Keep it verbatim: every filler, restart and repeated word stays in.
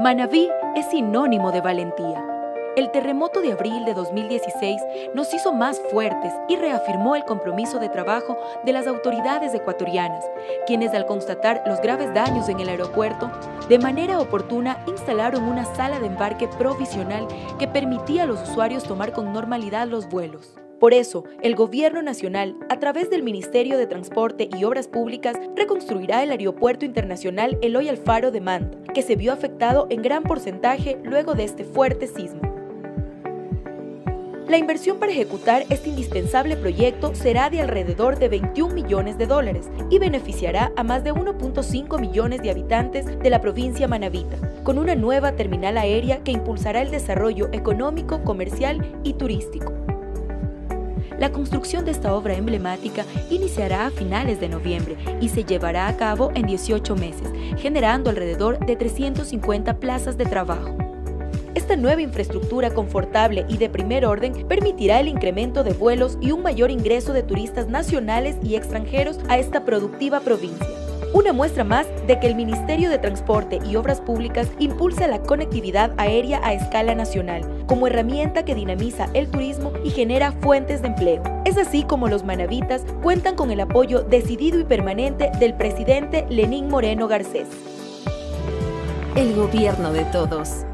Manaví es sinónimo de valentía. El terremoto de abril de dos mil dieciséis nos hizo más fuertes y reafirmó el compromiso de trabajo de las autoridades ecuatorianas, quienes al constatar los graves daños en el aeropuerto, de manera oportuna instalaron una sala de embarque provisional que permitía a los usuarios tomar con normalidad los vuelos. Por eso, el Gobierno Nacional, a través del Ministerio de Transporte y Obras Públicas, reconstruirá el Aeropuerto Internacional Eloy Alfaro de Manta, que se vio afectado en gran porcentaje luego de este fuerte sismo. La inversión para ejecutar este indispensable proyecto será de alrededor de veintiún millones de dólares y beneficiará a más de uno punto cinco millones de habitantes de la provincia manabita, con una nueva terminal aérea que impulsará el desarrollo económico, comercial y turístico. La construcción de esta obra emblemática iniciará a finales de noviembre y se llevará a cabo en dieciocho meses, generando alrededor de trescientas cincuenta plazas de trabajo. Esta nueva infraestructura confortable y de primer orden permitirá el incremento de vuelos y un mayor ingreso de turistas nacionales y extranjeros a esta productiva provincia. Una muestra más de que el Ministerio de Transporte y Obras Públicas impulsa la conectividad aérea a escala nacional, como herramienta que dinamiza el turismo y genera fuentes de empleo. Es así como los manavitas cuentan con el apoyo decidido y permanente del presidente Lenín Moreno Garcés. El gobierno de todos.